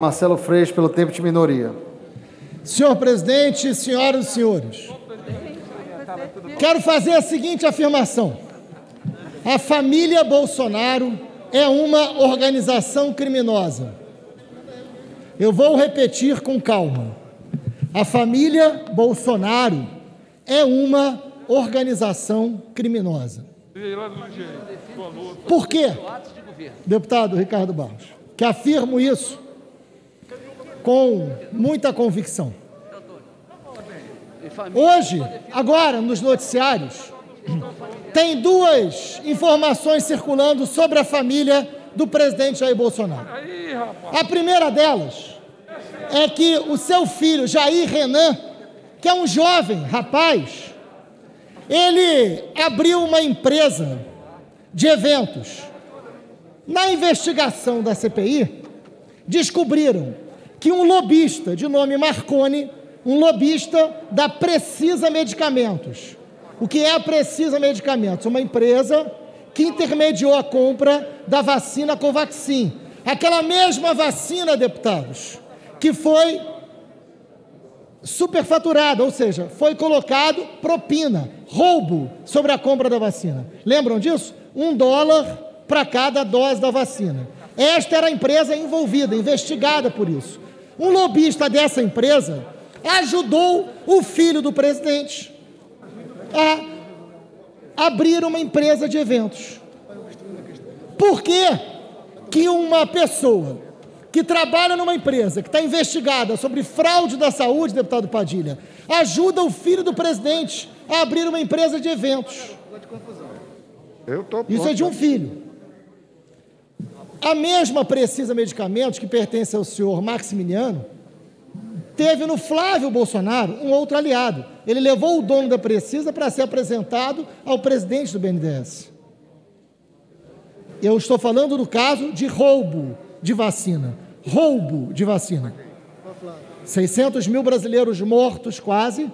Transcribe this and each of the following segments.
Marcelo Freixo, pelo tempo de minoria. Senhor presidente, senhoras e senhores, quero fazer a seguinte afirmação. A família Bolsonaro é uma organização criminosa. Eu vou repetir com calma. A família Bolsonaro é uma organização criminosa. Por quê, deputado Ricardo Barros, que afirmo isso com muita convicção? Hoje, agora, nos noticiários, tem duas informações circulando sobre a família do presidente Jair Bolsonaro. A primeira delas é que o seu filho, Jair Renan, que é um jovem rapaz, ele abriu uma empresa de eventos. Na investigação da CPI, descobriram que um lobista de nome Marconi, um lobista da Precisa Medicamentos. O que é a Precisa Medicamentos? Uma empresa que intermediou a compra da vacina Covaxin. Aquela mesma vacina, deputados, que foi superfaturada, ou seja, foi colocado propina, roubo sobre a compra da vacina. Lembram disso? $1 para cada dose da vacina. Esta era a empresa envolvida, investigada por isso. Um lobista dessa empresa ajudou o filho do presidente a abrir uma empresa de eventos. Por quê que uma pessoa que trabalha numa empresa, que está investigada sobre fraude da saúde, deputado Padilha, ajuda o filho do presidente a abrir uma empresa de eventos? Isso é de um filho. A mesma Precisa Medicamentos, que pertence ao senhor Maximiliano, teve no Flávio Bolsonaro um outro aliado. Ele levou o dono da Precisa para ser apresentado ao presidente do BNDES. Eu estou falando do caso de roubo de vacina. Roubo de vacina. 600 mil brasileiros mortos quase,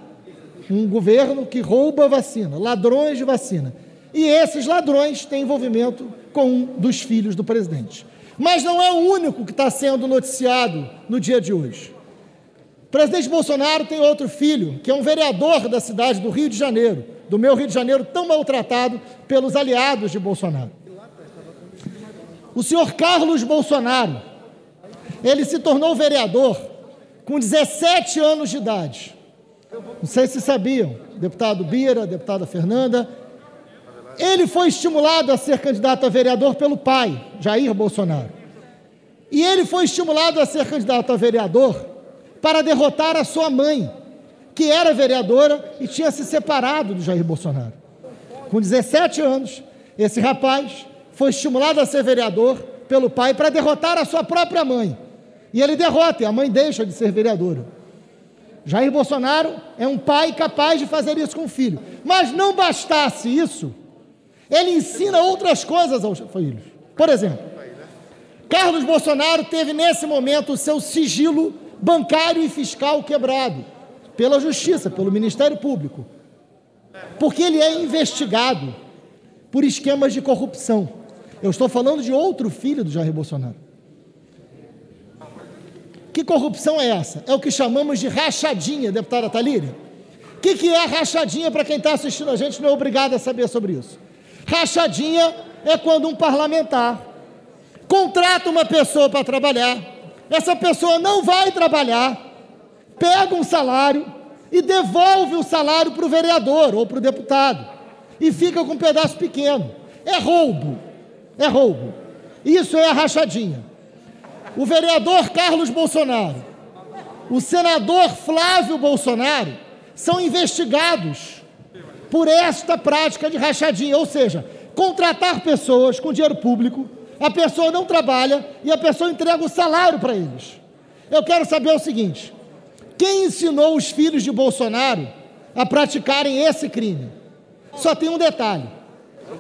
um governo que rouba vacina, ladrões de vacina. E esses ladrões têm envolvimento com um dos filhos do presidente. Mas não é o único que está sendo noticiado no dia de hoje. O presidente Bolsonaro tem outro filho, que é um vereador da cidade do Rio de Janeiro, do meu Rio de Janeiro, tão maltratado pelos aliados de Bolsonaro. O senhor Carlos Bolsonaro, ele se tornou vereador com 17 anos de idade. Não sei se sabiam, deputado Bira, deputada Fernanda. Ele foi estimulado a ser candidato a vereador pelo pai, Jair Bolsonaro. E ele foi estimulado a ser candidato a vereador para derrotar a sua mãe, que era vereadora e tinha se separado do Jair Bolsonaro. Com 17 anos, esse rapaz foi estimulado a ser vereador pelo pai para derrotar a sua própria mãe. E ele derrota, e a mãe deixa de ser vereadora. Jair Bolsonaro é um pai capaz de fazer isso com o filho. Mas não bastasse isso, ele ensina outras coisas aos filhos. Por exemplo, Carlos Bolsonaro teve nesse momento o seu sigilo bancário e fiscal quebrado pela Justiça, pelo Ministério Público, porque ele é investigado por esquemas de corrupção. Eu estou falando de outro filho do Jair Bolsonaro. Que corrupção é essa? É o que chamamos de rachadinha, deputada Talíria. O que é rachadinha? Para quem está assistindo a gente, não é obrigado a saber sobre isso. Rachadinha é quando um parlamentar contrata uma pessoa para trabalhar, essa pessoa não vai trabalhar, pega um salário e devolve o salário para o vereador ou para o deputado e fica com um pedaço pequeno. É roubo, é roubo. Isso é a rachadinha. O vereador Carlos Bolsonaro, o senador Flávio Bolsonaro são investigados por esta prática de rachadinha, ou seja, contratar pessoas com dinheiro público, a pessoa não trabalha e a pessoa entrega o salário para eles. Eu quero saber o seguinte: quem ensinou os filhos de Bolsonaro a praticarem esse crime? Só tem um detalhe.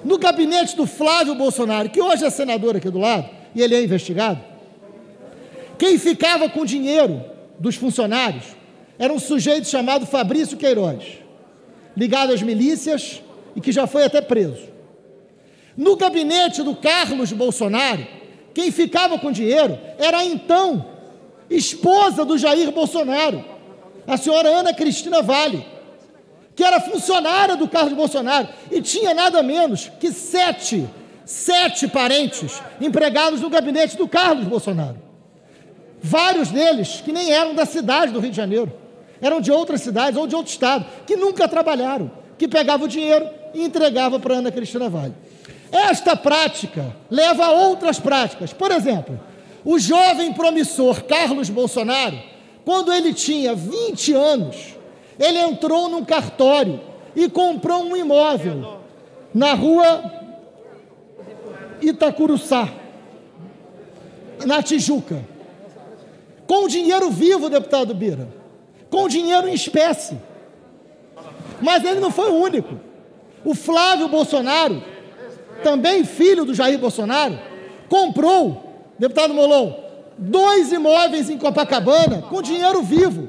No gabinete do Flávio Bolsonaro, que hoje é senador aqui do lado, e ele é investigado, quem ficava com o dinheiro dos funcionários era um sujeito chamado Fabrício Queiroz, ligado às milícias e que já foi até preso. No gabinete do Carlos Bolsonaro, quem ficava com dinheiro era então esposa do Jair Bolsonaro, a senhora Ana Cristina Vale, que era funcionária do Carlos Bolsonaro e tinha nada menos que sete parentes empregados no gabinete do Carlos Bolsonaro. Vários deles que nem eram da cidade do Rio de Janeiro, eram de outras cidades ou de outro estado, que nunca trabalharam, que pegavam o dinheiro e entregavam para Ana Cristina Vale. Esta prática leva a outras práticas. Por exemplo, o jovem promissor Carlos Bolsonaro, quando ele tinha 20 anos, ele entrou num cartório e comprou um imóvel na rua Itacuruçá, na Tijuca, com dinheiro vivo, deputado Bira, com dinheiro em espécie. Mas ele não foi o único. O Flávio Bolsonaro, também filho do Jair Bolsonaro, comprou, deputado Molon, 2 imóveis em Copacabana com dinheiro vivo.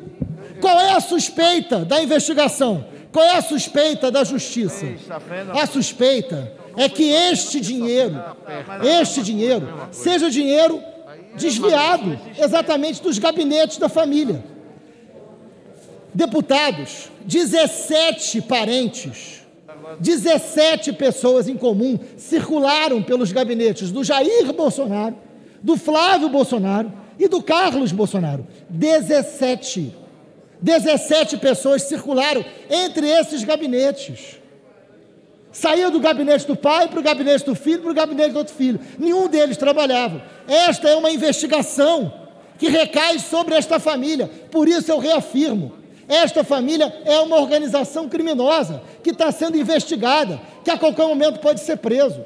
Qual é a suspeita da investigação? Qual é a suspeita da justiça? A suspeita é que este dinheiro, seja dinheiro desviado exatamente dos gabinetes da família. Deputados, 17 parentes, 17 pessoas em comum circularam pelos gabinetes do Jair Bolsonaro, do Flávio Bolsonaro e do Carlos Bolsonaro. 17 pessoas circularam entre esses gabinetes. Saiu do gabinete do pai para o gabinete do filho, para o gabinete do outro filho. Nenhum deles trabalhava. Esta é uma investigação que recai sobre esta família. Por isso eu reafirmo, esta família é uma organização criminosa que está sendo investigada, que a qualquer momento pode ser preso.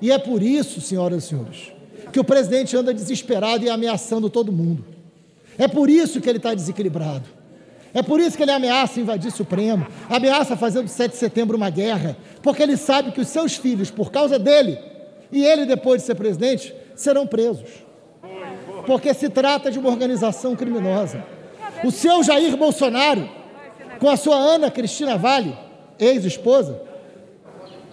E é por isso, senhoras e senhores, que o presidente anda desesperado e ameaçando todo mundo. É por isso que ele está desequilibrado. É por isso que ele ameaça invadir o Supremo, ameaça fazer do 7 de setembro uma guerra, porque ele sabe que os seus filhos, por causa dele, e ele depois de ser presidente, serão presos. Porque se trata de uma organização criminosa. O seu Jair Bolsonaro, com a sua Ana Cristina Vale, ex-esposa,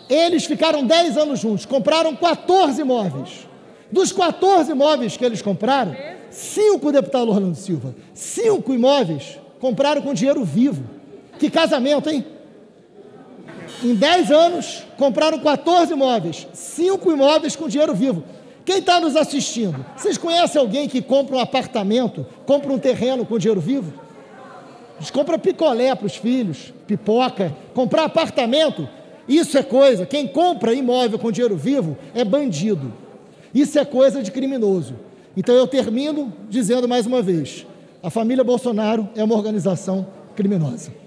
eles ficaram 10 anos juntos, compraram 14 imóveis. Dos 14 imóveis que eles compraram, 5, deputado Orlando Silva, 5 imóveis compraram com dinheiro vivo. Que casamento, hein? Em 10 anos, compraram 14 imóveis, 5 imóveis com dinheiro vivo. Quem está nos assistindo, vocês conhecem alguém que compra um apartamento, compra um terreno com dinheiro vivo? Eles compram picolé para os filhos, pipoca, comprar apartamento, isso é coisa. Quem compra imóvel com dinheiro vivo é bandido. Isso é coisa de criminoso. Então eu termino dizendo mais uma vez, a família Bolsonaro é uma organização criminosa.